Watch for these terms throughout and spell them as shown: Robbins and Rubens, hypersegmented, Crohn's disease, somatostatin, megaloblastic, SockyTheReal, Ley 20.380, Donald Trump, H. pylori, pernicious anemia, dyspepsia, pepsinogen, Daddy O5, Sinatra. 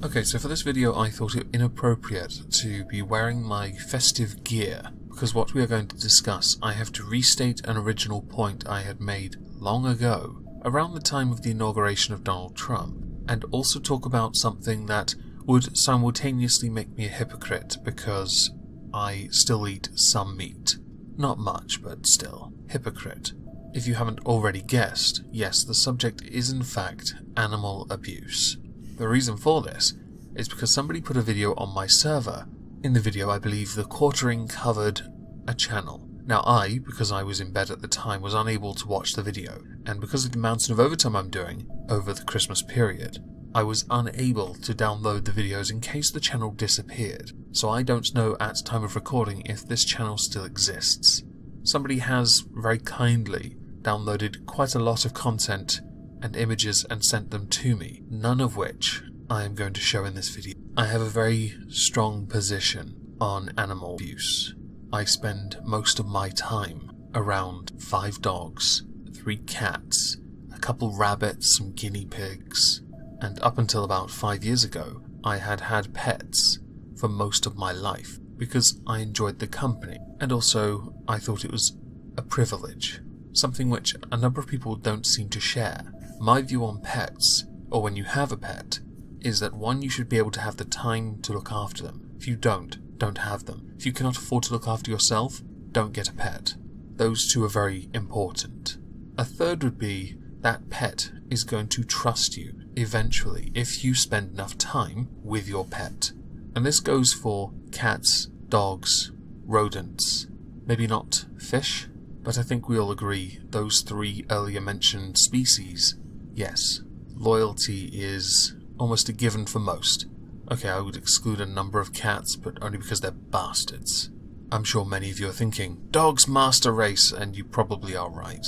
Okay, so for this video I thought it inappropriate to be wearing my festive gear, because what we are going to discuss, I have to restate an original point I had made long ago, around the time of the inauguration of Donald Trump, and also talk about something that would simultaneously make me a hypocrite, because I still eat some meat. Not much, but still. Hypocrite. If you haven't already guessed, yes, the subject is in fact animal abuse. The reason for this is because somebody put a video on my server. In the video, I believe the quartering covered a channel. Now I, because I was in bed at the time, was unable to watch the video, and because of the mountain of overtime I'm doing over the Christmas period, I was unable to download the videos in case the channel disappeared, so I don't know at time of recording if this channel still exists. Somebody has, very kindly, downloaded quite a lot of content and images and sent them to me, none of which I am going to show in this video. I have a very strong position on animal abuse. I spend most of my time around 5 dogs, 3 cats, a couple rabbits, some guinea pigs, and up until about 5 years ago I had had pets for most of my life because I enjoyed the company, and also I thought it was a privilege, something which a number of people don't seem to share. My view on pets, or when you have a pet, is that one, you should be able to have the time to look after them. If you don't have them. If you cannot afford to look after yourself, don't get a pet. Those two are very important. A third would be that pet is going to trust you eventually if you spend enough time with your pet. And this goes for cats, dogs, rodents, maybe not fish, but I think we all agree those 3 earlier mentioned species, yes, loyalty is almost a given for most. Okay, I would exclude a number of cats, but only because they're bastards. I'm sure many of you are thinking, dogs master race, and you probably are right.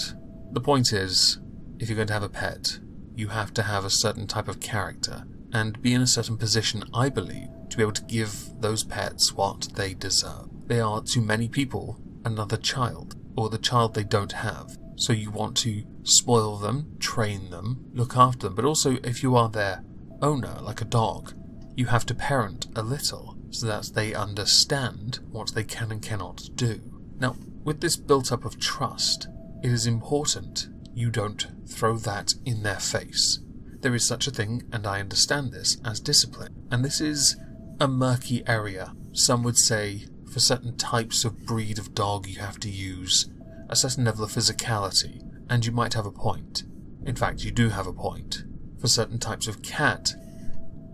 The point is, if you're going to have a pet, you have to have a certain type of character, and be in a certain position, I believe, to be able to give those pets what they deserve. They are, to many people, another child, or the child they don't have. So you want to spoil them, train them, look after them, but also if you are their owner, like a dog, you have to parent a little so that they understand what they can and cannot do. Now, with this built-up of trust, it is important you don't throw that in their face. There is such a thing, and I understand this, as discipline, and this is a murky area. Some would say, for certain types of breed of dog you have to use a certain level of physicality, and you might have a point. In fact, you do have a point. For certain types of cat,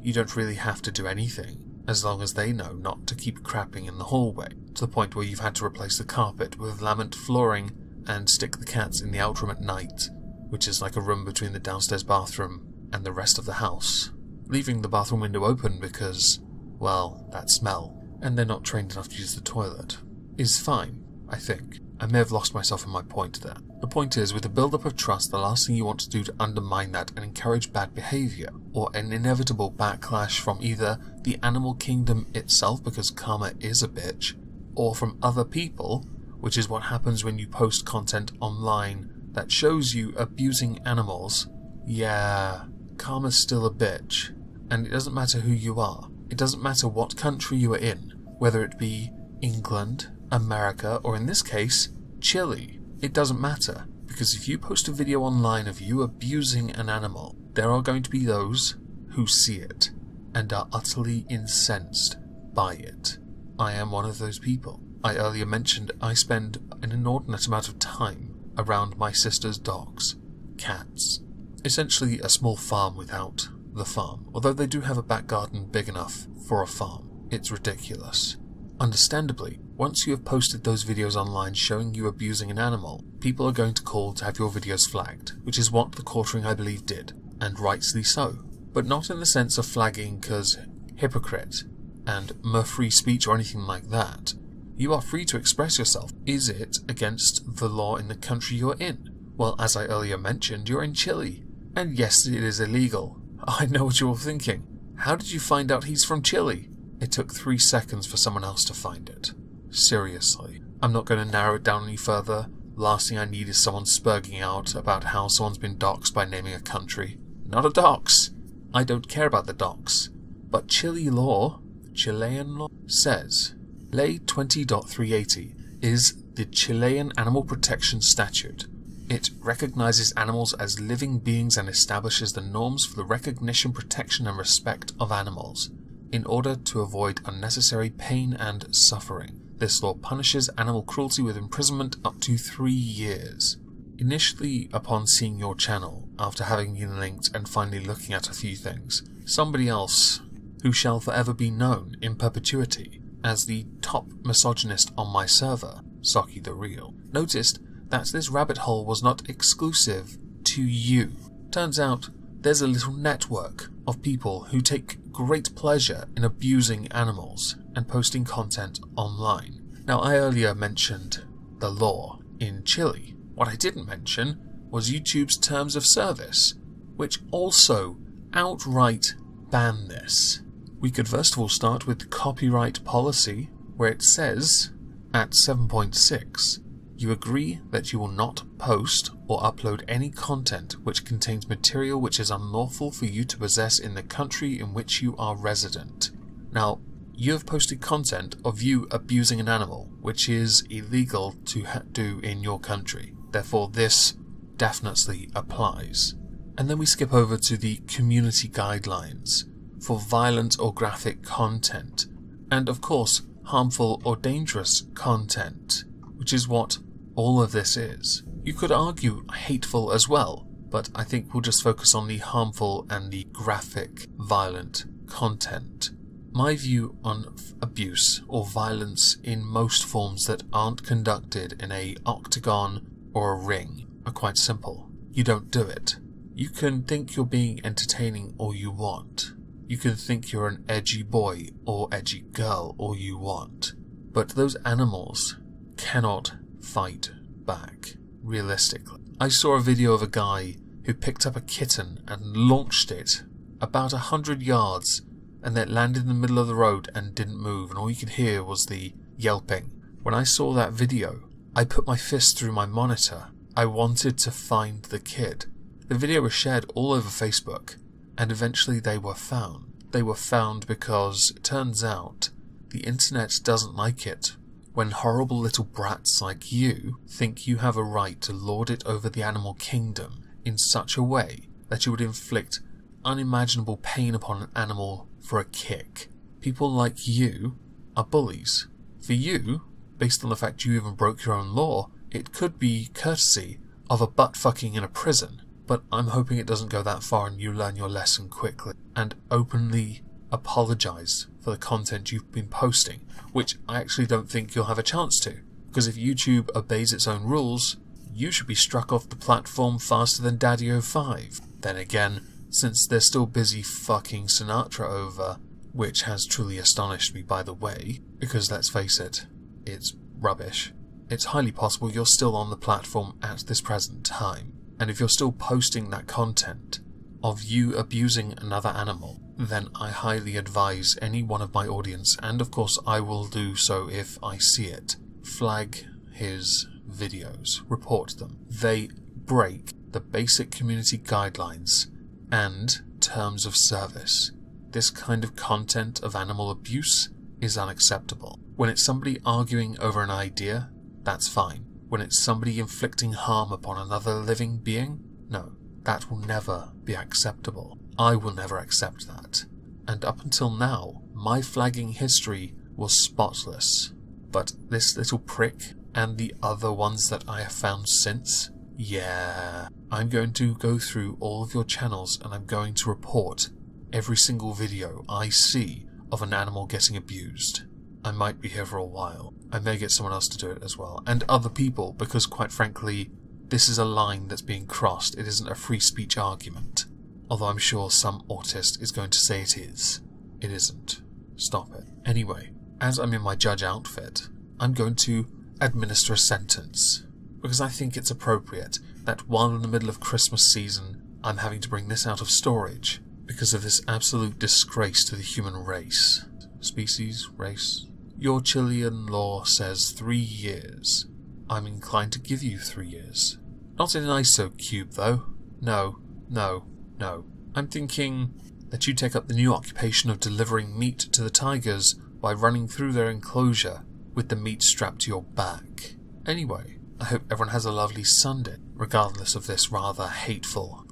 you don't really have to do anything, as long as they know not to keep crapping in the hallway, to the point where you've had to replace the carpet with laminate flooring and stick the cats in the outroom at night, which is like a room between the downstairs bathroom and the rest of the house, leaving the bathroom window open because, well, that smell, and they're not trained enough to use the toilet, is fine, I think. I may have lost myself in my point there. The point is, with the build-up of trust, the last thing you want to do to undermine that and encourage bad behaviour, or an inevitable backlash from either the animal kingdom itself, because karma is a bitch, or from other people, which is what happens when you post content online that shows you abusing animals. Yeah, karma's still a bitch, and it doesn't matter who you are. It doesn't matter what country you are in, whether it be England, America, or in this case, Chile. It doesn't matter, because if you post a video online of you abusing an animal, there are going to be those who see it and are utterly incensed by it. I am one of those people. I earlier mentioned I spend an inordinate amount of time around my sister's dogs, cats. Essentially a small farm without the farm, although they do have a back garden big enough for a farm. It's ridiculous. Understandably, once you have posted those videos online showing you abusing an animal, people are going to call to have your videos flagged, which is what the quartering I believe did, and rightly so, but not in the sense of flagging because hypocrite and free speech or anything like that. You are free to express yourself. Is it against the law in the country you're in? Well, as I earlier mentioned, you're in Chile, and yes, it is illegal. I know what you're all thinking. How did you find out he's from Chile? It took 3 seconds for someone else to find it. Seriously. I'm not going to narrow it down any further. Last thing I need is someone spurging out about how someone's been doxxed by naming a country. Not a dox! I don't care about the dox. But Chilean law, says Ley 20.380 is the Chilean Animal Protection Statute. It recognizes animals as living beings and establishes the norms for the recognition, protection, and respect of animals, in order to avoid unnecessary pain and suffering. This law punishes animal cruelty with imprisonment up to 3 years. Initially, upon seeing your channel, after having been linked and finally looking at a few things, somebody else, who shall forever be known in perpetuity as the top misogynist on my server, SockyTheReal, noticed that this rabbit hole was not exclusive to you. Turns out there's a little network of people who take great pleasure in abusing animals and posting content online. Now, I earlier mentioned the law in Chile. What I didn't mention was YouTube's terms of service, which also outright ban this. We could first of all start with the copyright policy, where it says at 7.6, you agree that you will not post or upload any content which contains material which is unlawful for you to possess in the country in which you are resident. Now, you have posted content of you abusing an animal, which is illegal to do in your country. Therefore, this definitely applies. And then we skip over to the community guidelines for violent or graphic content, and of course, harmful or dangerous content, which is what all of this is. You could argue hateful as well, but I think we'll just focus on the harmful and the graphic, violent content. My view on abuse or violence in most forms that aren't conducted in an octagon or a ring are quite simple. You don't do it. You can think you're being entertaining all you want. You can think you're an edgy boy or edgy girl all you want. But those animals cannot fight back, realistically. I saw a video of a guy who picked up a kitten and launched it about 100 yards, and then landed in the middle of the road and didn't move, and all you could hear was the yelping. When I saw that video, I put my fist through my monitor. I wanted to find the kid. The video was shared all over Facebook, and eventually they were found. They were found because it turns out the internet doesn't like it when horrible little brats like you think you have a right to lord it over the animal kingdom in such a way that you would inflict unimaginable pain upon an animal for a kick. People like you are bullies. For you, based on the fact you even broke your own law, it could be courtesy of a butt-fucking in a prison. But I'm hoping it doesn't go that far and you learn your lesson quickly and openly apologise for the content you've been posting, which I actually don't think you'll have a chance to, because if YouTube obeys its own rules, you should be struck off the platform faster than Daddy O5. Then again, since they're still busy fucking Sinatra over, which has truly astonished me, by the way, because let's face it, it's rubbish, it's highly possible you're still on the platform at this present time. And if you're still posting that content of you abusing another animal, then I highly advise any one of my audience, and of course I will do so if I see it, flag his videos, report them. They break the basic community guidelines and terms of service. This kind of content of animal abuse is unacceptable. When it's somebody arguing over an idea, that's fine. When it's somebody inflicting harm upon another living being, no, that will never be acceptable. I will never accept that. And up until now, my flagging history was spotless. But this little prick and the other ones that I have found since, yeah. I'm going to go through all of your channels and I'm going to report every single video I see of an animal getting abused. I might be here for a while. I may get someone else to do it as well, and other people, because quite frankly, this is a line that's being crossed. It isn't a free speech argument. Although I'm sure some autist is going to say it is. It isn't. Stop it. Anyway, as I'm in my judge outfit, I'm going to administer a sentence, because I think it's appropriate that while in the middle of Christmas season, I'm having to bring this out of storage because of this absolute disgrace to the human race. Species, race. Your Chilean law says 3 years. I'm inclined to give you 3 years. Not in an iso cube, though. No, no, no. I'm thinking that you take up the new occupation of delivering meat to the tigers by running through their enclosure with the meat strapped to your back. Anyway, I hope everyone has a lovely Sunday, regardless of this rather hateful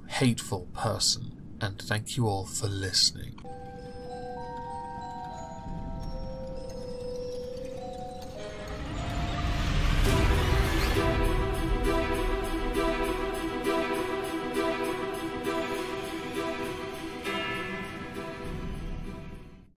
person, and thank you all for listening.